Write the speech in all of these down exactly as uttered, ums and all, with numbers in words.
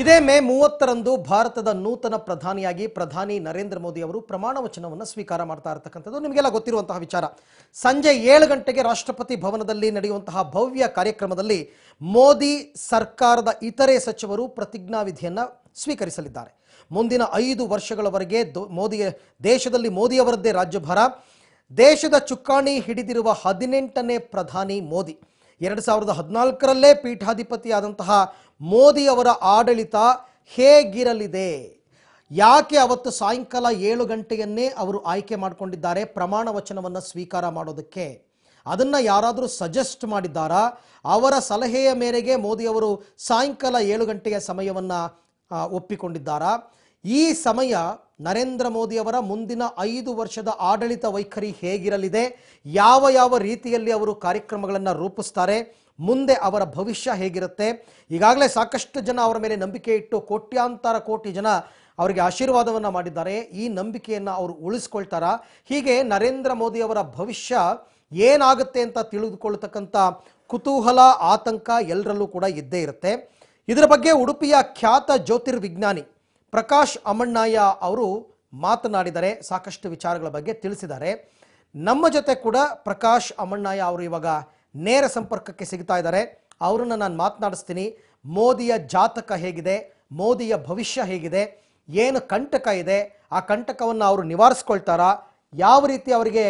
ಇದೇ ಮೇ ಮೂವತ್ತ ರಂದು ಭಾರತದ ನೂತನ ಪ್ರಧಾನಿಯಾಗಿ ಪ್ರಧಾನಿ ನರೇಂದ್ರ ಮೋದಿ ಅವರು ಪ್ರಮಾಣ ವಚನವನ್ನು ಸ್ವೀಕಾರ ಮಾಡ್ತಾ ಇರತಕ್ಕಂತದ್ದು ನಿಮಗೆಲ್ಲ ಗೊತ್ತಿರುವಂತ ವಿಚಾರ. ಸಂಜೆ ಏಳು ಗಂಟೆಗೆ ರಾಷ್ಟ್ರಪತಿ ಭವನದಲ್ಲಿ ನಡೆಯುವಂತ ಭವ್ಯ ಕಾರ್ಯಕ್ರಮದಲ್ಲಿ ಮೋದಿ ಸರ್ಕಾರದ ಇತರೆ ಸಚಿವರು ಪ್ರತಿಜ್ಞಾ ವಿಧಿಯನ್ನು ಸ್ವೀಕರಿಸಲಿದ್ದಾರೆ. ಮುಂದಿನ ಐದು ವರ್ಷಗಳವರೆಗೆ ಮೋದಿ ದೇಶದಲ್ಲಿ ಮೋದಿ ಅವರದೇ ರಾಜ್ಯಭಾರ. ದೇಶದ ಚುಕ್ಕಾಣಿ ಹಿಡಿದಿರುವ ಹದಿನೆಂಟನೇ ಪ್ರಧಾನಿ ಮೋದಿ. ಎರಡು ಸಾವಿರದ ಹದಿನಾಲ್ಕರಲ್ಲೇ ಪೀಠಾಧಿಪತಿಯಾದಂತಹ ಮೋದಿ ಅವರ ಆಡಳಿತ ಹೇಗಿರಲಿದೆ, ಯಾಕೆ ಅವತ್ತು ಸಾಯಂಕಾಲ ಏಳು ಗಂಟೆಯನ್ನೇ ಅವರು ಆಯ್ಕೆ ಮಾಡಿಕೊಂಡಿದ್ದಾರೆ ಪ್ರಮಾಣ ವಚನವನ್ನು ಸ್ವೀಕಾರ ಮಾಡೋದಕ್ಕೆ, ಅದನ್ನು ಯಾರಾದರೂ ಸಜೆಸ್ಟ್ ಮಾಡಿದ್ದಾರಾ? ಅವರ ಸಲಹೆಯ ಮೇರೆಗೆ ಮೋದಿ ಅವರು ಸಾಯಂಕಾಲ ಏಳು ಗಂಟೆಯ ಸಮಯವನ್ನು ಒಪ್ಪಿಕೊಂಡಿದ್ದಾರಾ? ಈ ಸಮಯ ನರೇಂದ್ರ ಮೋದಿ ಅವರ ಮುಂದಿನ ಐದು ವರ್ಷದ ಆಡಳಿತ ವೈಖರಿ ಹೇಗಿರಲಿದೆ, ಯಾವ ಯಾವ ರೀತಿಯಲ್ಲಿ ಅವರು ಕಾರ್ಯಕ್ರಮಗಳನ್ನು ರೂಪಿಸ್ತಾರೆ, ಮುಂದೆ ಅವರ ಭವಿಷ್ಯ ಹೇಗಿರುತ್ತೆ. ಈಗಾಗಲೇ ಸಾಕಷ್ಟು ಜನ ಅವರ ಮೇಲೆ ನಂಬಿಕೆ ಇಟ್ಟು ಕೋಟ್ಯಾಂತರ ಕೋಟಿ ಜನ ಅವರಿಗೆ ಆಶೀರ್ವಾದವನ್ನು ಮಾಡಿದ್ದಾರೆ. ಈ ನಂಬಿಕೆಯನ್ನು ಅವರು ಉಳಿಸ್ಕೊಳ್ತಾರಾ? ಹೀಗೆ ನರೇಂದ್ರ ಮೋದಿ ಅವರ ಭವಿಷ್ಯ ಏನಾಗುತ್ತೆ ಅಂತ ತಿಳಿದುಕೊಳ್ಳತಕ್ಕಂಥ ಕುತೂಹಲ, ಆತಂಕ ಎಲ್ಲರಲ್ಲೂ ಕೂಡ ಇದ್ದೇ ಇರುತ್ತೆ. ಇದರ ಬಗ್ಗೆ ಉಡುಪಿಯ ಖ್ಯಾತ ಜ್ಯೋತಿರ್ವಿಜ್ಞಾನಿ ಪ್ರಕಾಶ್ ಅಮಣ್ಣಯ್ಯ ಅವರು ಮಾತನಾಡಿದರೆ, ಸಾಕಷ್ಟು ವಿಚಾರಗಳ ಬಗ್ಗೆ ತಿಳಿಸಿದ್ದಾರೆ. ನಮ್ಮ ಜೊತೆ ಕೂಡ ಪ್ರಕಾಶ್ ಅಮಣ್ಣಯ್ಯ ಅವರು ಇವಾಗ ನೇರ ಸಂಪರ್ಕಕ್ಕೆ ಸಿಗ್ತಾ ಇದ್ದಾರೆ. ಅವರನ್ನು ನಾನು ಮಾತನಾಡಿಸ್ತೀನಿ. ಮೋದಿಯ ಜಾತಕ ಹೇಗಿದೆ, ಮೋದಿಯ ಭವಿಷ್ಯ ಹೇಗಿದೆ, ಏನು ಕಂಟಕ ಇದೆ, ಆ ಕಂಟಕವನ್ನು ಅವರು ನಿವಾರಿಸ್ಕೊಳ್ತಾರಾ, ಯಾವ ರೀತಿ ಅವರಿಗೆ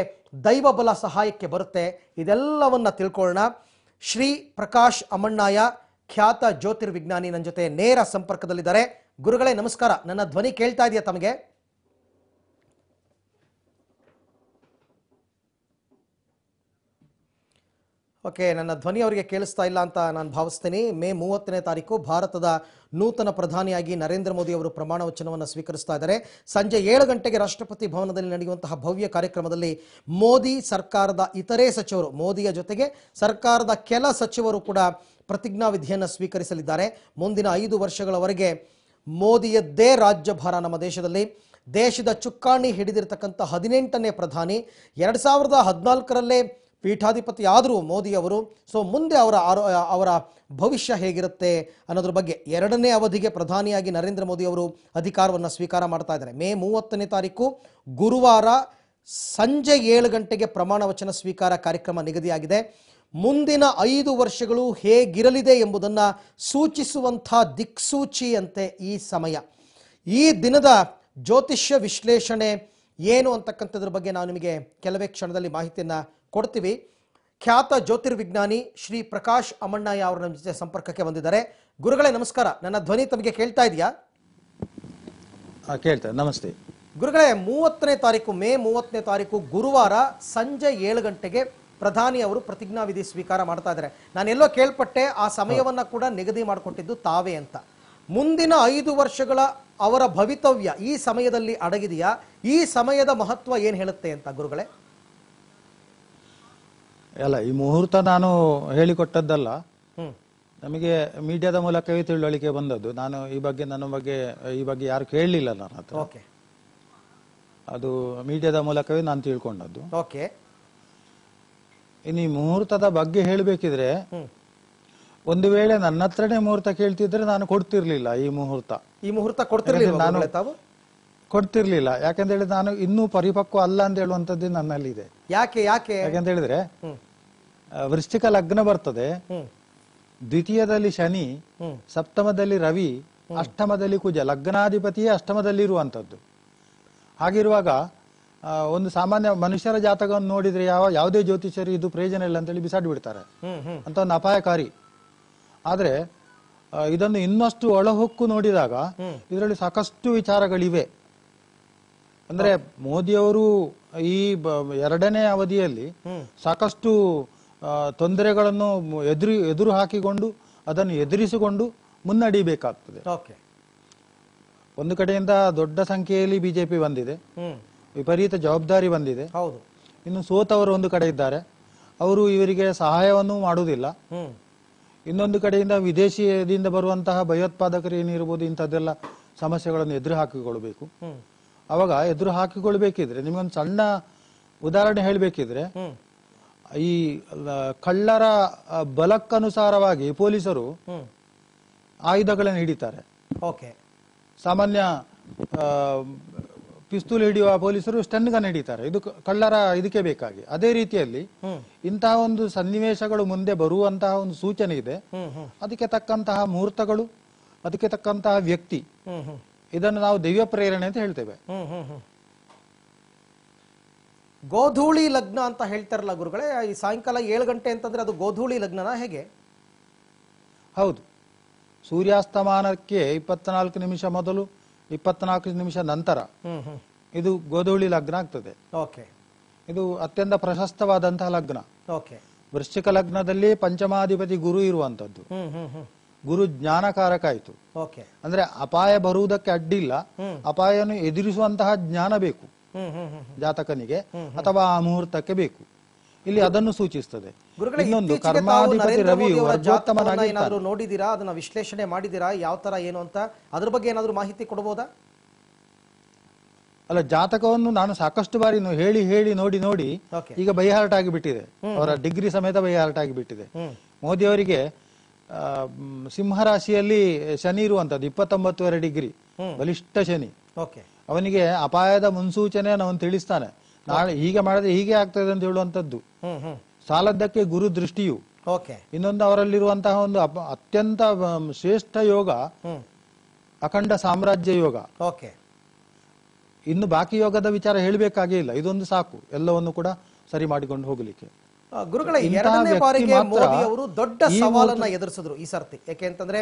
ದೈವ ಬಲ ಸಹಾಯಕ್ಕೆ ಬರುತ್ತೆ, ಇದೆಲ್ಲವನ್ನು ತಿಳ್ಕೊಳ್ಳೋಣ. ಶ್ರೀ ಪ್ರಕಾಶ್ ಅಮಣ್ಣಯ್ಯ, ಖ್ಯಾತ ಜ್ಯೋತಿರ್ವಿಜ್ಞಾನಿ, ನನ್ನ ಜೊತೆ ನೇರ ಸಂಪರ್ಕದಲ್ಲಿದ್ದಾರೆ. ಗುರುಗಳೇ ನಮಸ್ಕಾರ. ನನ್ನ ಧ್ವನಿ ಕೇಳ್ತಾ ಇದೆಯಾ ತಮಗೆ? ಓಕೆ, ನನ್ನ ಧ್ವನಿ ಅವರಿಗೆ ಕೇಳಿಸ್ತಾ ಇಲ್ಲ ಅಂತ ನಾನು ಭಾವಿಸ್ತೀನಿ. ಮೇ ಮೂವತ್ತನೇ ತಾರೀಕು ಭಾರತದ ನೂತನ ಪ್ರಧಾನಿಯಾಗಿ ನರೇಂದ್ರ ಮೋದಿ ಅವರು ಪ್ರಮಾಣ ವಚನವನ್ನು ಸ್ವೀಕರಿಸ್ತಾ ಇದ್ದಾರೆ. ಸಂಜೆ ಏಳು ಗಂಟೆಗೆ ರಾಷ್ಟ್ರಪತಿ ಭವನದಲ್ಲಿ ನಡೆಯುವಂತಹ ಭವ್ಯ ಕಾರ್ಯಕ್ರಮದಲ್ಲಿ ಮೋದಿ ಸರ್ಕಾರದ ಇತರೆ ಸಚಿವರು, ಮೋದಿಯ ಜೊತೆಗೆ ಸರ್ಕಾರದ ಕೆಲ ಸಚಿವರು ಕೂಡ ಪ್ರತಿಜ್ಞಾವಿಧಿಯನ್ನು ಸ್ವೀಕರಿಸಲಿದ್ದಾರೆ. ಮುಂದಿನ ಐದು ವರ್ಷಗಳವರೆಗೆ ಮೋದಿಯದ್ದೇ ರಾಜ್ಯಭಾರ ನಮ್ಮ ದೇಶದಲ್ಲಿ. ದೇಶದ ಚುಕ್ಕಾಣಿ ಹಿಡಿದಿರತಕ್ಕಂಥ ಹದಿನೆಂಟನೇ ಪ್ರಧಾನಿ. ಎರಡು ಸಾವಿರದ ಹದಿನಾಲ್ಕರಲ್ಲೇ ಪೀಠಾಧಿಪತಿ ಆದರೂ ಮೋದಿ ಅವರು. ಸೊ ಮುಂದೆ ಅವರ ಅವರ ಭವಿಷ್ಯ ಹೇಗಿರುತ್ತೆ ಅನ್ನೋದ್ರ ಬಗ್ಗೆ, ಎರಡನೇ ಅವಧಿಗೆ ಪ್ರಧಾನಿಯಾಗಿ ನರೇಂದ್ರ ಮೋದಿ ಅವರು ಅಧಿಕಾರವನ್ನು ಸ್ವೀಕಾರ ಮಾಡ್ತಾ ಇದ್ದಾರೆ. ಮೇ ಮೂವತ್ತನೇ ತಾರೀಕು ಗುರುವಾರ ಸಂಜೆ ಏಳು ಗಂಟೆಗೆ ಪ್ರಮಾಣ ವಚನ ಸ್ವೀಕಾರ ಕಾರ್ಯಕ್ರಮ ನಿಗದಿಯಾಗಿದೆ. ಮುಂದಿನ ಐದು ವರ್ಷಗಳು ಹೇಗಿರಲಿದೆ ಎಂಬುದನ್ನು ಸೂಚಿಸುವಂಥ ದಿಕ್ಸೂಚಿಯಂತೆ ಈ ಸಮಯ. ಈ ದಿನದ ಜ್ಯೋತಿಷ್ಯ ವಿಶ್ಲೇಷಣೆ ಏನು ಅಂತಕ್ಕಂಥದ್ರ ಬಗ್ಗೆ ನಾವು ನಿಮಗೆ ಕೆಲವೇ ಕ್ಷಣದಲ್ಲಿ ಮಾಹಿತಿಯನ್ನು ಕೊಡ್ತೀವಿ. ಖ್ಯಾತ ಜ್ಯೋತಿರ್ವಿಜ್ಞಾನಿ ಶ್ರೀ ಪ್ರಕಾಶ್ ಅಮಣ್ಣಯ್ಯ ಅವರ ನಮ್ಮ ಜೊತೆ ಸಂಪರ್ಕಕ್ಕೆ ಬಂದಿದ್ದಾರೆ. ಗುರುಗಳೇ ನಮಸ್ಕಾರ. ನನ್ನ ಧ್ವನಿ ತಮಗೆ ಕೇಳ್ತಾ ಇದೆಯಾ? ಕೇಳ್ತಾ. ನಮಸ್ತೆ ಗುರುಗಳೇ. ಮೂವತ್ತನೇ ತಾರೀಕು ಮೇ ಮೂವತ್ತನೇ ತಾರೀಕು ಗುರುವಾರ ಸಂಜೆ ಏಳು ಗಂಟೆಗೆ ಪ್ರಧಾನಿ ಅವರು ಪ್ರತಿಜ್ಞಾವಿಧಿ ಸ್ವೀಕಾರ ಮಾಡ್ತಾ ಇದ್ದಾರೆ. ನಾನೆಲ್ಲೋ ಕೇಳ್ಪಟ್ಟೆ ಆ ಸಮಯವನ್ನು ಕೂಡ ನಿಗದಿ ಮಾಡಿಕೊಟ್ಟಿದ್ದು ತಾವೇ ಅಂತ. ಮುಂದಿನ ಐದು ವರ್ಷಗಳ ಅವರ ಭವಿತವ್ಯ ಈ ಸಮಯದಲ್ಲಿ ಅಡಗಿದೆಯಾ? ಈ ಸಮಯದ ಮಹತ್ವ ಏನು ಹೇಳುತ್ತೆ ಅಂತ ಗುರುಗಳೇ? ಅಲ್ಲ, ಈ ಮುಹೂರ್ತ ನಾನು ಹೇಳಿಕೊಟ್ಟದ್ದಲ್ಲ, ನಮಗೆ ಮೀಡಿಯಾದ ಮೂಲಕವೇ ತಿಳುವಳಿಕೆ ಬಂದದ್ದು. ನಾನು ಈ ಬಗ್ಗೆ ನನ್ನ ಬಗ್ಗೆ ಈ ಬಗ್ಗೆ ಯಾರು ಕೇಳಲಿಲ್ಲ ನನ್ನ ಹತ್ರ. ಓಕೆ, ಅದು ಮೀಡಿಯಾದ ಮೂಲಕವೇ ನಾನು ತಿಳ್ಕೊಂಡದ್ದು. ಓಕೆ, ಇನ್ನು ಈ ಮುಹೂರ್ತದ ಬಗ್ಗೆ ಹೇಳಬೇಕಿದ್ರೆ, ಒಂದು ವೇಳೆ ನನ್ನ ಹತ್ರನೇ ಮುಹೂರ್ತ ಕೇಳ್ತಿದ್ರೆ ನಾನು ಕೊಡ್ತಿರ್ಲಿಲ್ಲ. ಈ ಮುಹೂರ್ತ ಈ ಮುಹೂರ್ತ ಕೊಡ್ತಿರ್ಲಿಲ್ಲ ನಾನು ಕೊಡ್ತಿರ್ಲಿಲ್ಲ ಯಾಕಂತ ಹೇಳಿದ್ರೆ ನಾನು ಇನ್ನೂ ಪರಿಪಕ್ವ ಅಲ್ಲ ಅಂತ ಹೇಳುವಂತದ್ದು ನನ್ನಲ್ಲಿದೆ. ಯಾಕೆ ಯಾಕೆ ಯಾಕಂತ ಹೇಳಿದ್ರೆ, ವೃಶ್ಚಿಕ ಲಗ್ನ ಬರ್ತದೆ, ದ್ವಿತೀಯದಲ್ಲಿ ಶನಿ, ಸಪ್ತಮದಲ್ಲಿ ರವಿ, ಅಷ್ಟಮದಲ್ಲಿ ಕುಜ. ಲಗ್ನಾಧಿಪತಿಯೇ ಅಷ್ಟಮದಲ್ಲಿ ಇರುವಂತದ್ದು. ಹಾಗಿರುವಾಗ ಒಂದು ಸಾಮಾನ್ಯ ಮನುಷ್ಯರ ಜಾತಕವನ್ನು ನೋಡಿದ್ರೆ ಯಾವ ಯಾವುದೇ ಜ್ಯೋತಿಷ್ಯರು ಇದು ಪ್ರಯೋಜನ ಇಲ್ಲ ಅಂತೇಳಿ ಬಿಸಾಡಿಬಿಡ್ತಾರೆ. ಅಂತ ಒಂದು ಅಪಾಯಕಾರಿ. ಆದ್ರೆ ಇದನ್ನು ಇನ್ನಷ್ಟು ಒಳಹೊಕ್ಕು ನೋಡಿದಾಗ ಇದರಲ್ಲಿ ಸಾಕಷ್ಟು ವಿಚಾರಗಳಿವೆ. ಅಂದ್ರೆ ಮೋದಿಯವರು ಈ ಎರಡನೇ ಅವಧಿಯಲ್ಲಿ ಸಾಕಷ್ಟು ತೊಂದರೆಗಳನ್ನು ಎದುರು ಎದುರು ಹಾಕಿಕೊಂಡು ಅದನ್ನು ಎದುರಿಸಿಕೊಂಡು ಮುನ್ನಡಿಬೇಕಾಗ್ತದೆ. ಒಂದು ಕಡೆಯಿಂದ ದೊಡ್ಡ ಸಂಖ್ಯೆಯಲ್ಲಿ ಬಿಜೆಪಿ ಬಂದಿದೆ, ವಿಪರೀತ ಜವಾಬ್ದಾರಿ ಬಂದಿದೆ. ಹೌದು, ಇನ್ನು ಸೋತವರು ಒಂದು ಕಡೆ ಇದ್ದಾರೆ, ಅವರು ಇವರಿಗೆ ಸಹಾಯವನ್ನು ಮಾಡುವುದಿಲ್ಲ. ಇನ್ನೊಂದು ಕಡೆಯಿಂದ ವಿದೇಶದಿಂದ ಬರುವಂತಹ ಭಯೋತ್ಪಾದಕರು ಏನಿರ್ಬೋದು, ಇಂಥದ್ದೆಲ್ಲ ಸಮಸ್ಯೆಗಳನ್ನು ಎದುರು ಹಾಕಿಕೊಳ್ಬೇಕು. ಅವಾಗ ಎದುರು ಹಾಕಿಕೊಳ್ಬೇಕಿದ್ರೆ ನಿಮಗೊಂದು ಸಣ್ಣ ಉದಾಹರಣೆ ಹೇಳಬೇಕಿದ್ರೆ, ಈ ಕಳ್ಳರ ಬಲಕ್ಕನುಸಾರವಾಗಿ ಪೊಲೀಸರು ಆಯುಧಗಳನ್ನು ಹಿಡಿತಾರೆ. Okay. Samanya पिस्तूल हिड़ियुव पोलीसरु स्टन गन हिडितारे इदु कल्लर इदक्के बेकागि अदे रीतियल्लि इंतह ओंदु सन्निवेशगळु मुंदे बरुवंतह ओंदु सूचने इदे अदक्के तक्कंतह मुहूर्तगळु अदक्के तक्कंतह व्यक्ति ಇದನ್ನು ನಾವು ದೈವ ಪ್ರೇರಣೆ ಅಂತ ಹೇಳ್ತೇವೆ. ಗೋಧೂಳಿ ಲಗ್ನ ಅಂತ ಹೇಳ್ತಾರಲ್ಲ ಗುರುಗಳೇ, ಈ ಸಾಯಂಕಾಲ ಏಳು ಗಂಟೆ ಅಂತಂದ್ರೆ ಅದು ಗೋಧೂಳಿ ಲಗ್ನನ ಹೇಗೆ? ಹೌದು, ಸೂರ್ಯಾಸ್ತಮಾನಕ್ಕೆ ಇಪ್ಪತ್ತನಾಲ್ಕು ನಿಮಿಷ ಮೊದಲು ಇಪ್ಪತ್ತನಾಲ್ಕು ನಿಮಿಷ ನಂತರ ಇದು ಗೋಧೂಳಿ ಲಗ್ನ ಆಗ್ತದೆ. ಓಕೆ, ಇದು ಅತ್ಯಂತ ಪ್ರಶಸ್ತವಾದಂತಹ ಲಗ್ನ. ಓಕೆ, ವೃಶ್ಚಿಕ ಲಗ್ನದಲ್ಲಿ ಪಂಚಮಾಧಿಪತಿ ಗುರು ಇರುವಂತದ್ದು. ಗುರು ಜ್ಞಾನಕಾರಕ ಆಯಿತು. ಓಕೆ, ಅಂದ್ರೆ ಅಪಾಯ ಬರುವುದಕ್ಕೆ ಅಡ್ಡಿಲ್ಲ, ಅಪಾಯವನ್ನು ಎದುರಿಸುವಂತಹ ಜ್ಞಾನ ಬೇಕು ಜಾತಕನಿಗೆ ಅಥವಾ ಆ ಮುಹೂರ್ತಕ್ಕೆ ಬೇಕು. ಇಲ್ಲಿ ಅದನ್ನು ಸೂಚಿಸುತ್ತದೆ. ಇನ್ನೊಂದು ಕರ್ಮಾಧಿಪತಿ ರವಿ ಜಾತಕವನ್ನ ಏನಾದರೂ ನೋಡಿದಿರಾ, ಅದನ್ನ ವಿಶ್ಲೇಷಣೆ ಮಾಡಿದಿರಾ, ಯಾವ ತರ ಏನು ಅಂತ ಅದರ ಬಗ್ಗೆ ಏನಾದರೂ ಮಾಹಿತಿ ಕೊಡಬಹುದಾ? ಅಲ್ಲ, ಜಾತಕವನ್ನು ನಾನು ಸಾಕಷ್ಟು ಬಾರಿ ಹೇಳಿ ಹೇಳಿ ನೋಡಿ ನೋಡಿ ಈಗ ಬೈ ಹಾರ್ಟ್ ಆಗಿಬಿಟ್ಟಿದೆ, ಅವರ ಡಿಗ್ರಿ ಸಮೇತ ಬೈ ಹಾರ್ಟ್ ಆಗಿಬಿಟ್ಟಿದೆ. ಮೋದಿ ಅವರಿಗೆ ಸಿಂಹರಾಶಿಯಲ್ಲಿ ಶನಿ ಇರುವಂತದ್ದು, ಇಪ್ಪತ್ತೊಂಬತ್ತುವರೆ ಡಿಗ್ರಿ ಬಲಿಷ್ಠ ಶನಿ. ಅವನಿಗೆ ಅಪಾಯದ ಮುನ್ಸೂಚನೆ ಅವನು ತಿಳಿಸ್ತಾನೆ, ನಾಳೆ ಹೀಗೆ ಮಾಡಿದ್ರೆ ಹೀಗೆ ಆಗ್ತದೆ ಅಂತ ಹೇಳುವಂತದ್ದು. ಸಾಲದ್ದಕ್ಕೆ ಗುರು ದೃಷ್ಟಿಯು ಇನ್ನೊಂದು. ಅವರಲ್ಲಿರುವಂತಹ ಒಂದು ಅತ್ಯಂತ ಶ್ರೇಷ್ಠ ಯೋಗ ಅಖಂಡ ಸಾಮ್ರಾಜ್ಯ ಯೋಗ. ಇನ್ನು ಬಾಕಿ ಯೋಗದ ವಿಚಾರ ಹೇಳಬೇಕಾಗೇ ಇಲ್ಲ, ಇದೊಂದು ಸಾಕು ಎಲ್ಲವನ್ನು ಕೂಡ ಸರಿ ಮಾಡಿಕೊಂಡು ಹೋಗಲಿಕ್ಕೆ. ಗುರುಗಳೇ, ಎರಡನೇ ಬಾರಿಗೆ ಮೋದಿ ಅವರು ದೊಡ್ಡ ಸವಾಲನ್ನ ಎದುರಿಸಿದ್ರು ಈ ಸರ್ತಿ. ಯಾಕೆ ಅಂತಂದ್ರೆ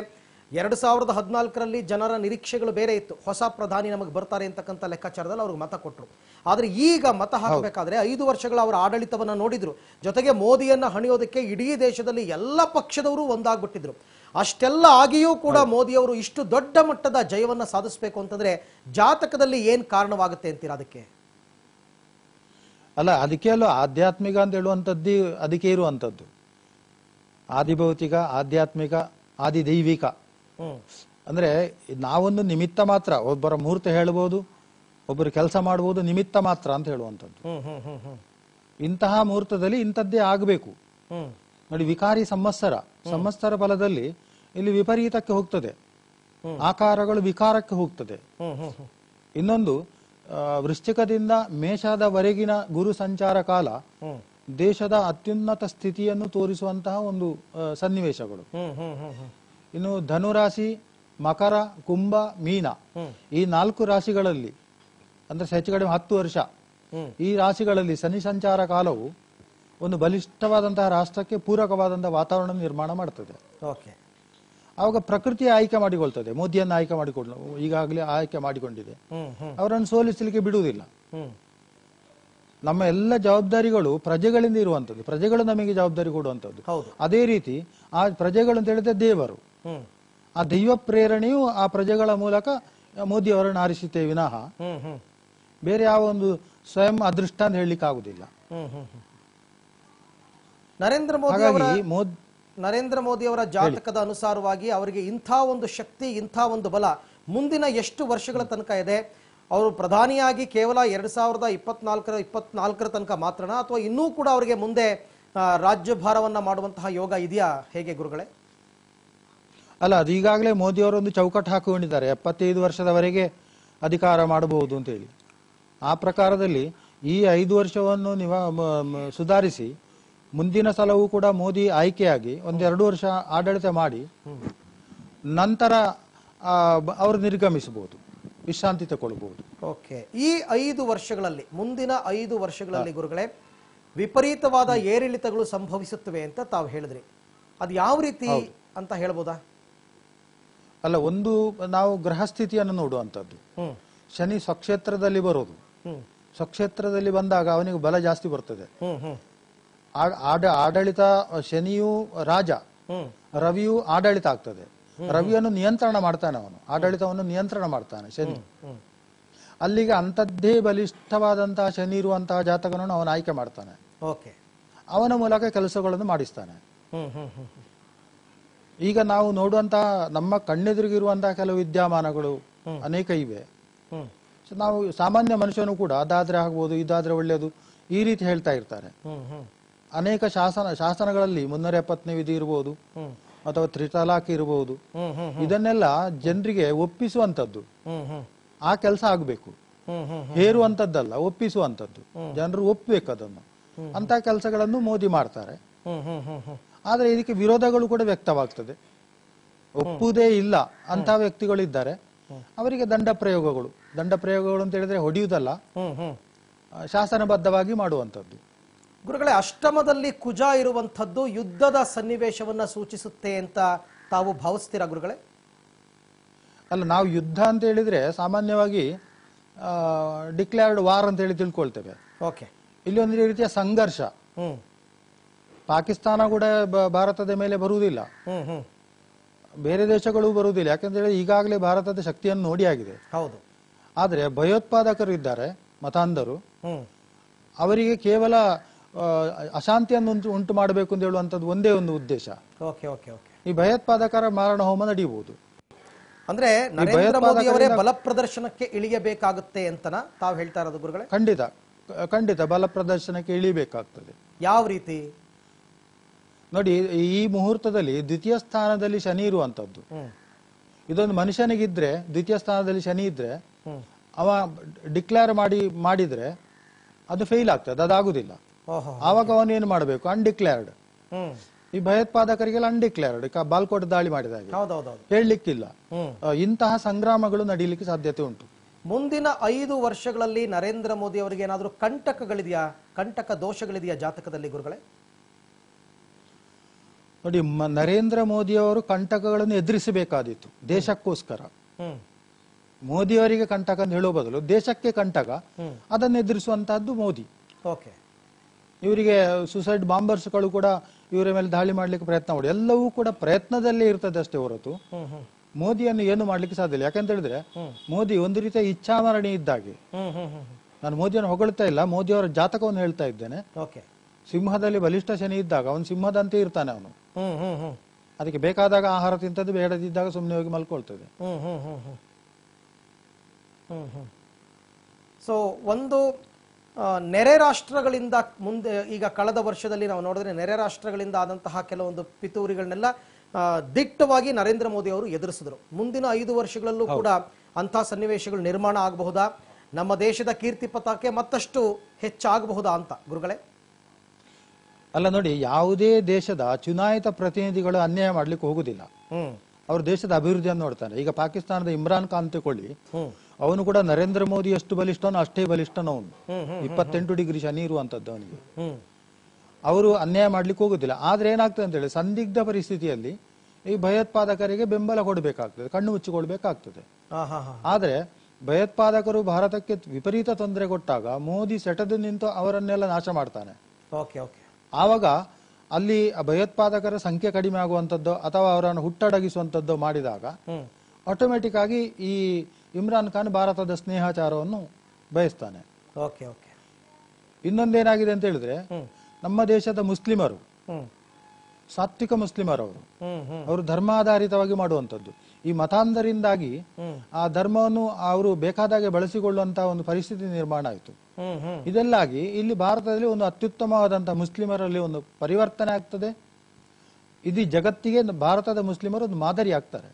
ಎರಡ್ ಸಾವಿರದ ಹದಿನಾಲ್ಕರಲ್ಲಿ ಜನರ ನಿರೀಕ್ಷೆಗಳು ಬೇರೆ ಇತ್ತು, ಹೊಸ ಪ್ರಧಾನಿ ನಮಗೆ ಬರ್ತಾರೆ ಅಂತಕ್ಕಂಥ ಲೆಕ್ಕಾಚಾರದಲ್ಲಿ ಅವ್ರಿಗೆ ಮತ ಕೊಟ್ಟರು. ಆದ್ರೆ ಈಗ ಮತ ಹಾಕಬೇಕಾದ್ರೆ ಐದು ವರ್ಷಗಳ ಅವರ ಆಡಳಿತವನ್ನ ನೋಡಿದ್ರು, ಜೊತೆಗೆ ಮೋದಿಯನ್ನ ಹಣಿಯೋದಕ್ಕೆ ಇಡೀ ದೇಶದಲ್ಲಿ ಎಲ್ಲ ಪಕ್ಷದವರು ಒಂದಾಗ್ಬಿಟ್ಟಿದ್ರು. ಅಷ್ಟೆಲ್ಲ ಆಗಿಯೂ ಕೂಡ ಮೋದಿ ಅವರು ಇಷ್ಟು ದೊಡ್ಡ ಮಟ್ಟದ ಜಯವನ್ನ ಸಾಧಿಸಬೇಕು ಅಂತಂದ್ರೆ ಜಾತಕದಲ್ಲಿ ಏನ್ ಕಾರಣವಾಗುತ್ತೆ ಅಂತೀರಾ ಅದಕ್ಕೆ? ಅಲ್ಲ, ಅದಕ್ಕೆ ಅಲ್ಲೋ ಆಧ್ಯಾತ್ಮಿಕ ಅಂತ ಹೇಳುವಂಥದ್ದು ಅದಕ್ಕೆ ಇರುವಂಥದ್ದು. ಆದಿಭೌತಿಕ, ಆಧ್ಯಾತ್ಮಿಕ, ಆದಿದೈವಿಕ. ಅಂದರೆ ನಾವೊಂದು ನಿಮಿತ್ತ ಮಾತ್ರ, ಒಬ್ಬರ ಮುಹೂರ್ತ ಹೇಳ್ಬೋದು, ಒಬ್ಬರು ಕೆಲಸ ಮಾಡ್ಬೋದು, ನಿಮಿತ್ತ ಮಾತ್ರ ಅಂತ ಹೇಳುವಂಥದ್ದು. ಇಂತಹ ಮುಹೂರ್ತದಲ್ಲಿ ಇಂಥದ್ದೇ ಆಗಬೇಕು ನೋಡಿ. ವಿಕಾರಿ ಸಂವತ್ಸರ, ಸಂವತ್ಸರ ಫಲದಲ್ಲಿ ಇಲ್ಲಿ ವಿಪರೀತಕ್ಕೆ ಹೋಗ್ತದೆ, ಆಕಾರಗಳು ವಿಕಾರಕ್ಕೆ ಹೋಗ್ತದೆ. ಇನ್ನೊಂದು ವೃಶ್ಚಿಕದಿಂದ ಮೇಷದವರೆಗಿನ ಗುರು ಸಂಚಾರ ಕಾಲ ದೇಶದ ಅತ್ಯುನ್ನತ ಸ್ಥಿತಿಯನ್ನು ತೋರಿಸುವಂತಹ ಒಂದು ಸನ್ನಿವೇಶಗಳು. ಇನ್ನು ಧನುರಾಶಿ, ಮಕರ, ಕುಂಭ, ಮೀನ ಈ ನಾಲ್ಕು ರಾಶಿಗಳಲ್ಲಿ ಅಂದ್ರೆ ಹೆಚ್ಚು ಕಡಿಮೆ ಹತ್ತು ವರ್ಷ ಈ ರಾಶಿಗಳಲ್ಲಿ ಶನಿ ಸಂಚಾರ ಕಾಲವು ಒಂದು ಬಲಿಷ್ಠವಾದಂತಹ ರಾಷ್ಟ್ರಕ್ಕೆ ಪೂರಕವಾದಂತಹ ವಾತಾವರಣ ನಿರ್ಮಾಣ ಮಾಡ್ತದೆ. ಆವಾಗ ಪ್ರಕೃತಿ ಆಯ್ಕೆ ಮಾಡಿಕೊಳ್ತದೆ, ಮೋದಿಯನ್ನು ಆಯ್ಕೆ ಮಾಡಿಕೊಳ್ಳ ಈಗಾಗಲೇ ಆಯ್ಕೆ ಮಾಡಿಕೊಂಡಿದೆ. ಅವರನ್ನು ಸೋಲಿಸಲಿಕ್ಕೆ ಬಿಡುವುದಿಲ್ಲ. ನಮ್ಮ ಎಲ್ಲ ಜವಾಬ್ದಾರಿಗಳು ಪ್ರಜೆಗಳಿಂದ ಇರುವಂಥದ್ದು, ಪ್ರಜೆಗಳು ನಮಗೆ ಜವಾಬ್ದಾರಿ ಕೊಡುವಂಥದ್ದು. ಅದೇ ರೀತಿ ಆ ಪ್ರಜೆಗಳು ಅಂತ ಹೇಳಿದ್ರೆ ದೇವರು, ಆ ದೈವ ಪ್ರೇರಣೆಯು ಆ ಪ್ರಜೆಗಳ ಮೂಲಕ ಮೋದಿ ಅವರನ್ನು ಆರಿಸಿತೇ ವಿನಃ ಬೇರೆ ಯಾವ ಒಂದು ಸ್ವಯಂ ಅದೃಷ್ಟ ಅಂತ ಹೇಳಲಿಕ್ಕೆ ಆಗುದಿಲ್ಲ. ನರೇಂದ್ರ ಮೋದಿ ಹಾಗಾಗಿ ಮೋದಿ ನರೇಂದ್ರ ಮೋದಿ ಅವರ ಜಾತಕದ ಅನುಸಾರವಾಗಿ ಅವರಿಗೆ ಇಂಥ ಒಂದು ಶಕ್ತಿ, ಇಂಥ ಒಂದು ಬಲ ಮುಂದಿನ ಎಷ್ಟು ವರ್ಷಗಳ ತನಕ ಇದೆ? ಅವರು ಪ್ರಧಾನಿಯಾಗಿ ಕೇವಲ ಎರಡ್ ಸಾವಿರದ ಇಪ್ಪತ್ನಾಲ್ಕರ ಇಪ್ಪತ್ನಾಲ್ಕರ ತನಕ ಮಾತ್ರನಾ, ಅಥವಾ ಇನ್ನೂ ಕೂಡ ಅವರಿಗೆ ಮುಂದೆ ರಾಜ್ಯಭಾರವನ್ನ ಮಾಡುವಂತಹ ಯೋಗ ಇದೆಯಾ, ಹೇಗೆ ಗುರುಗಳೇ? ಅಲ್ಲ, ಅದು ಈಗಾಗಲೇ ಮೋದಿ ಅವರೊಂದು ಚೌಕಟ್ಟು ಹಾಕಿಕೊಂಡಿದ್ದಾರೆ, ಎಪ್ಪತ್ತೈದು ವರ್ಷದವರೆಗೆ ಅಧಿಕಾರ ಮಾಡಬಹುದು ಅಂತ ಹೇಳಿ. ಆ ಪ್ರಕಾರದಲ್ಲಿ ಈ ಐದು ವರ್ಷವನ್ನು ನಿವಾ ಸುಧಾರಿಸಿ ಮುಂದಿನ ಸಲವೂ ಕೂಡ ಮೋದಿ ಆಯ್ಕೆಯಾಗಿ ಒಂದೆರಡು ವರ್ಷ ಆಡಳಿತ ಮಾಡಿ ನಂತರ ಅವರು ನಿರ್ಗಮಿಸಬಹುದು, ವಿಶ್ರಾಂತಿ ತಗೊಳ್ಬಹುದು. ಓಕೆ, ಈ ಐದು ವರ್ಷಗಳಲ್ಲಿ ಮುಂದಿನ ಐದು ವರ್ಷಗಳಲ್ಲಿ ಗುರುಗಳೇ ವಿಪರೀತವಾದ ಏರಿಳಿತಗಳು ಸಂಭವಿಸುತ್ತವೆ ಅಂತ ತಾವು ಹೇಳಿದ್ರಿ, ಅದು ಯಾವ ರೀತಿ ಅಂತ ಹೇಳ್ಬೋದಾ? ಅಲ್ಲ, ಒಂದು ನಾವು ಗ್ರಹಸ್ಥಿತಿಯನ್ನು ನೋಡುವಂಥದ್ದು. ಶನಿ ಸ್ವಕ್ಷೇತ್ರದಲ್ಲಿ ಬರೋದು, ಸ್ವಕ್ಷೇತ್ರದಲ್ಲಿ ಬಂದಾಗ ಅವನಿಗೆ ಬಲ ಜಾಸ್ತಿ ಬರ್ತದೆ. ಆಡ ಆಡಳಿತ ಶನಿಯು ರಾಜ, ರವಿಯು ಆಡಳಿತ ಆಗ್ತದೆ. ರವಿಯನ್ನು ನಿಯಂತ್ರಣ ಮಾಡ್ತಾನೆ ಅವನು, ಆಡಳಿತವನ್ನು ನಿಯಂತ್ರಣ ಮಾಡ್ತಾನೆ ಶನಿ. ಅಲ್ಲಿಗೆ ಅಂತದ್ದೇ ಬಲಿಷ್ಠವಾದಂತಹ ಶನಿ ಇರುವಂತಹ ಜಾತಕನನ್ನು ಅವನು ಆಯ್ಕೆ ಮಾಡ್ತಾನೆ. ಅವನ ಮೂಲಕ ಕೆಲಸಗಳನ್ನು ಮಾಡಿಸ್ತಾನೆ. ಈಗ ನಾವು ನೋಡುವಂತಹ ನಮ್ಮ ಕಣ್ಣೆದುರಿಗಿರುವಂತಹ ಕೆಲವು ವಿದ್ಯಮಾನಗಳು ಅನೇಕ ಇವೆ. ನಾವು ಸಾಮಾನ್ಯ ಮನುಷ್ಯನು ಕೂಡ ಅದಾದ್ರೆ ಆಗ್ಬೋದು, ಇದಾದ್ರೆ ಒಳ್ಳೆಯದು ಈ ರೀತಿ ಹೇಳ್ತಾ ಇರ್ತಾರೆ. ಅನೇಕ ಶಾಸನ ಶಾಸನಗಳಲ್ಲಿ ಮುನ್ನೂರ ಎಪ್ಪತ್ತನೇ ವಿಧಿ ಇರ್ಬೋದು, ಅಥವಾ ತ್ರಿತಲಾಕ್ ಇರಬಹುದು ಇದನ್ನೆಲ್ಲ ಜನರಿಗೆ ಒಪ್ಪಿಸುವಂತದ್ದು ಆ ಕೆಲಸ ಆಗಬೇಕು ಹೇರುವಂತದ್ದಲ್ಲ ಒಪ್ಪಿಸುವಂತದ್ದು ಜನರು ಒಪ್ಪಬೇಕು ಅದನ್ನು ಅಂತ ಕೆಲಸಗಳನ್ನು ಮೋದಿ ಮಾಡ್ತಾರೆ ಆದರೆ ಇದಕ್ಕೆ ವಿರೋಧಗಳು ಕೂಡ ವ್ಯಕ್ತವಾಗುತ್ತದೆ ಒಪ್ಪುವುದೇ ಇಲ್ಲ ಅಂತ ವ್ಯಕ್ತಿಗಳು ಇದ್ದಾರೆ ಅವರಿಗೆ ದಂಡ ಪ್ರಯೋಗಗಳು ದಂಡ ಪ್ರಯೋಗಗಳು ಅಂತ ಹೇಳಿದ್ರೆ ಹೊಡೆಯುವುದಲ್ಲ ಶಾಸನಬದ್ಧವಾಗಿ ಮಾಡುವಂತದ್ದು ಗುರುಗಳೇ ಅಷ್ಟಮದಲ್ಲಿ ಕುಜ ಇರುವಂತದ್ದು ಯುದ್ಧದ ಸನ್ನಿವೇಶವನ್ನ ಸೂಚಿಸುತ್ತೆ ಅಂತ ತಾವು ಭಾವಿಸ್ತೀರಾ ಗುರುಗಳೇ ಅಲ್ಲ ನಾವು ಯುದ್ಧ ಅಂತ ಹೇಳಿದ್ರೆ ಸಾಮಾನ್ಯವಾಗಿ ಡಿಕ್ಲೇರ್ಡ್ ವಾರ್ ಅಂತ ಹೇಳಿ ತಿಳ್ಕೊಳ್ತೇವೆ ಓಕೆ ಇಲ್ಲಿ ಒಂದು ರೀತಿಯ ಸಂಘರ್ಷ ಪಾಕಿಸ್ತಾನ ಕೂಡ ಭಾರತದ ಮೇಲೆ ಬರುವುದಿಲ್ಲ ಬೇರೆ ದೇಶಗಳು ಬರುವುದಿಲ್ಲ ಯಾಕಂದ್ರೆ ಈಗಾಗಲೇ ಭಾರತದ ಶಕ್ತಿಯನ್ನು ನೋಡಿ ಆಗಿದೆ ಹೌದು ಆದರೆ ಭಯೋತ್ಪಾದಕರು ಇದ್ದಾರೆ ಮತಾಂಧರು ಅವರಿಗೆ ಕೇವಲ ಅಶಾಂತಿಯನ್ನು ಉಂಟು ಮಾಡಬೇಕು ಅಂತ ಹೇಳುವಂತದ್ದು ಒಂದೇ ಒಂದು ಉದ್ದೇಶ ಓಕೆ ಓಕೆ ಓಕೆ ಈ ಭಯೋತ್ಪಾದಕರ ಮಾರಣ ಹೋಮ ನಡೆಯಬಹುದು ಅಂದ್ರೆ ನರೇಂದ್ರ ಮೋದಿ ಅವರೇ ಬಲ ಪ್ರದರ್ಶನಕ್ಕೆ ಇಳಿಯಬೇಕಾಗುತ್ತೆ ಅಂತನಾ ತಾವು ಹೇಳ್ತಾ ಇರೋದು ಗುರುಗಳೇ ಖಂಡಿತ ಖಂಡಿತ ಬಲ ಪ್ರದರ್ಶನಕ್ಕೆ ಇಳಿಯಬೇಕಾಗುತ್ತದೆ ಯಾವ ರೀತಿ ನೋಡಿ ಈ ಮುಹೂರ್ತದಲ್ಲಿ ದ್ವಿತೀಯ ಸ್ಥಾನದಲ್ಲಿ ಶನಿ ಇರುವಂತದ್ದು ಇದೊಂದು ಮನುಷ್ಯನಿಗಿದ್ರೆ ದ್ವಿತೀಯ ಸ್ಥಾನದಲ್ಲಿ ಶನಿ ಇದ್ರೆ ಅವ ಡಿಕ್ಲೇರ್ ಮಾಡಿ ಮಾಡಿದ್ರೆ ಅದು ಫೇಲ್ ಆಗ್ತದೆ ಅದಾಗುದಿಲ್ಲ ಆವಾಗ ಅವನು ಏನು ಮಾಡಬೇಕು ಅನ್ಡಿಕ್ಲೇರ್ಡ್ ಈ ಭಯೋತ್ಪಾದಕರಿಗೆಲ್ಲ ಅನ್ಡಿಕ್ಲೇರ್ಡ್ ಬಾಲ್ಕೋಟ್ ದಾಳಿ ಮಾಡಿದಾಗ ಹೇಳಲಿಕ್ಕಿಲ್ಲ ಇಂತಹ ಸಂಗ್ರಾಮಗಳು ನಡೆಯಲಿಕ್ಕೆ ಸಾಧ್ಯತೆ ಉಂಟು ಮುಂದಿನ ಐದು ವರ್ಷಗಳಲ್ಲಿ ನರೇಂದ್ರ ಮೋದಿ ಅವರಿಗೆ ಏನಾದರೂ ಕಂಟಕಗಳಿದೆಯಾ ಕಂಟಕ ದೋಷಗಳಿದೆಯಾ ಜಾತಕದಲ್ಲಿ ಗುರುಗಳೇ ನೋಡಿ ನರೇಂದ್ರ ಮೋದಿ ಅವರು ಕಂಟಕಗಳನ್ನು ಎದುರಿಸಬೇಕಾದಿತ್ತು ದೇಶಕ್ಕೋಸ್ಕರ ಮೋದಿಯವರಿಗೆ ಕಂಟಕ ಅಂತ ಹೇಳೋ ಬದಲು ದೇಶಕ್ಕೆ ಕಂಟಕ ಅದನ್ನು ಎದುರಿಸುವಂತಹದ್ದು ಮೋದಿ ಓಕೆ ಇವರಿಗೆ ಸುಸೈಡ್ ಬಾಂಬರ್ಸ್ಗಳು ಕೂಡ ಇವರ ಮೇಲೆ ದಾಳಿ ಮಾಡಲಿಕ್ಕೆ ಪ್ರಯತ್ನ ಮಾಡಿ ಎಲ್ಲವೂ ಕೂಡ ಪ್ರಯತ್ನದಲ್ಲೇ ಇರ್ತದೆ ಅಷ್ಟೇ ಹೊರತು ಮೋದಿಯನ್ನು ಏನು ಮಾಡ್ಲಿಕ್ಕೆ ಸಾಧ್ಯ ಇಲ್ಲ ಯಾಕಂತ ಹೇಳಿದ್ರೆ ಮೋದಿ ಒಂದು ರೀತಿಯ ಇಚ್ಛಾಮರಣಿ ಇದ್ದಾಗೆ ನಾನು ಮೋದಿಯನ್ನು ಹೊಗಳ್ತಾ ಇಲ್ಲ ಮೋದಿ ಅವರ ಜಾತಕವನ್ನು ಹೇಳ್ತಾ ಇದ್ದೇನೆ ಸಿಂಹದಲ್ಲಿ ಬಲಿಷ್ಠ ಶನಿ ಇದ್ದಾಗ ಅವನು ಸಿಂಹದಂತೆ ಇರ್ತಾನೆ ಅವನು ಅದಕ್ಕೆ ಬೇಕಾದಾಗ ಆಹಾರ ತಿಂತದ್ದು ಬೇಡದಿದ್ದಾಗ ಸುಮ್ಮನೆ ಹೋಗಿ ಮಲ್ಕೊಳ್ತದೆ ಸೊ ಒಂದು ನೆರೆ ರಾಷ್ಟ್ರಗಳಿಂದ ಮುಂದೆ ಈಗ ಕಳೆದ ವರ್ಷದಲ್ಲಿ ನಾವು ನೋಡಿದ್ರೆ ನೆರೆ ರಾಷ್ಟ್ರಗಳಿಂದ ಆದಂತಹ ಕೆಲವೊಂದು ಪಿತೂರಿಗಳನ್ನೆಲ್ಲ ದಿಟ್ಟವಾಗಿ ನರೇಂದ್ರ ಮೋದಿ ಅವರು ಎದುರಿಸಿದ್ರು ಮುಂದಿನ ಐದು ವರ್ಷಗಳಲ್ಲೂ ಕೂಡ ಅಂತಹ ಸನ್ನಿವೇಶಗಳು ನಿರ್ಮಾಣ ಆಗಬಹುದಾ ನಮ್ಮ ದೇಶದ ಕೀರ್ತಿ ಪತಾಕೆ ಮತ್ತಷ್ಟು ಹೆಚ್ಚಾಗಬಹುದಾ ಅಂತ ಗುರುಗಳೇ ಅಲ್ಲ ನೋಡಿ ಯಾವುದೇ ದೇಶದ ಚುನಾಯಿತ ಪ್ರತಿನಿಧಿಗಳು ಅನ್ಯಾಯ ಮಾಡ್ಲಿಕ್ಕೆ ಹೋಗುದಿಲ್ಲ ಅವ್ರ ದೇಶದ ಅಭಿವೃದ್ಧಿಯನ್ನು ನೋಡ್ತಾನೆ ಈಗ ಪಾಕಿಸ್ತಾನದ ಇಮ್ರಾನ್ ಖಾನ್ ತಗೊಳ್ಳಿ ಅವನು ಕೂಡ ನರೇಂದ್ರ ಮೋದಿ ಎಷ್ಟು ಬಲಿಷ್ಠನೋ ಅಷ್ಟೇ ಬಲಿಷ್ಠನವನು ಇಪ್ಪತ್ತೆಂಟು ಡಿಗ್ರಿ ಶನಿ ಇರುವಂತದ್ದು ಅವನಿಗೆ ಅವರು ಅನ್ಯಾಯ ಮಾಡ್ಲಿಕ್ಕೆ ಹೋಗುದಿಲ್ಲ ಆದ್ರೆ ಏನಾಗ್ತದೆ ಅಂತ ಹೇಳಿ ಸಂದಿಗ್ಧ ಪರಿಸ್ಥಿತಿಯಲ್ಲಿ ಈ ಭಯೋತ್ಪಾದಕರಿಗೆ ಬೆಂಬಲ ಕೊಡಬೇಕಾಗ್ತದೆ ಕಣ್ಣು ಮುಚ್ಚಿಕೊಳ್ಬೇಕಾಗ್ತದೆ ಆದ್ರೆ ಭಯೋತ್ಪಾದಕರು ಭಾರತಕ್ಕೆ ವಿಪರೀತ ತೊಂದರೆ ಕೊಟ್ಟಾಗ ಮೋದಿ ಸೆಟೆದು ನಿಂತು ಅವರನ್ನೆಲ್ಲ ನಾಶ ಮಾಡ್ತಾನೆ ಆವಾಗ ಅಲ್ಲಿ ಭಯೋತ್ಪಾದಕರ ಸಂಖ್ಯೆ ಕಡಿಮೆ ಆಗುವಂತದ್ದು ಅಥವಾ ಅವರನ್ನು ಹುಟ್ಟಡಗಿಸುವಂತದ್ದು ಮಾಡಿದಾಗ ಆಟೋಮೆಟಿಕ್ ಆಗಿ ಈ ಇಮ್ರಾನ್ ಖಾನ್ ಭಾರತದ ಸ್ನೇಹಾಚಾರವನ್ನು ಬಯಸ್ತಾನೆ ಇನ್ನೊಂದೇನಾಗಿದೆ ಅಂತ ಹೇಳಿದ್ರೆ ನಮ್ಮ ದೇಶದ ಮುಸ್ಲಿಮರು ಸಾತ್ವಿಕ ಮುಸ್ಲಿಮರು ಅವರು ಅವರು ಧರ್ಮಾಧಾರಿತವಾಗಿ ಮಾಡುವಂತದ್ದು ಈ ಮತಾಂಧರಿಂದಾಗಿ ಆ ಧರ್ಮವನ್ನು ಅವರು ಬೇಕಾದಾಗೆ ಬಳಸಿಕೊಳ್ಳುವಂತಹ ಒಂದು ಪರಿಸ್ಥಿತಿ ನಿರ್ಮಾಣ ಆಯಿತು ಇದೆಲ್ಲಾಗಿ ಇಲ್ಲಿ ಭಾರತದಲ್ಲಿ ಒಂದು ಅತ್ಯುತ್ತಮವಾದಂತಹ ಮುಸ್ಲಿಮರಲ್ಲಿ ಒಂದು ಪರಿವರ್ತನೆ ಆಗ್ತದೆ ಇಡೀ ಜಗತ್ತಿಗೆ ಭಾರತದ ಮುಸ್ಲಿಮರು ಒಂದು ಮಾದರಿ ಆಗ್ತಾರೆ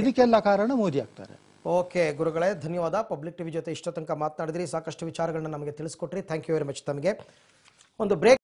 ಇದಕ್ಕೆಲ್ಲ ಕಾರಣ ಮೋದಿ ಆಗ್ತಾರೆ ಓಕೆ ಗುರುಗಳೇ ಧನ್ಯವಾದ ಪಬ್ಲಿಕ್ ಟಿವಿ ಜೊತೆ ಇಷ್ಟೊತ್ತನಕ ಮಾತನಾಡಿದ್ರಿ ಸಾಕಷ್ಟು ವಿಚಾರಗಳನ್ನು ನಮಗೆ ತಿಳಿಸ್ಕೊಟ್ರಿ ಥ್ಯಾಂಕ್ ಯು ವೆರಿ ಮಚ್ ತಮಗೆ ಒಂದು ಬ್ರೇಕ್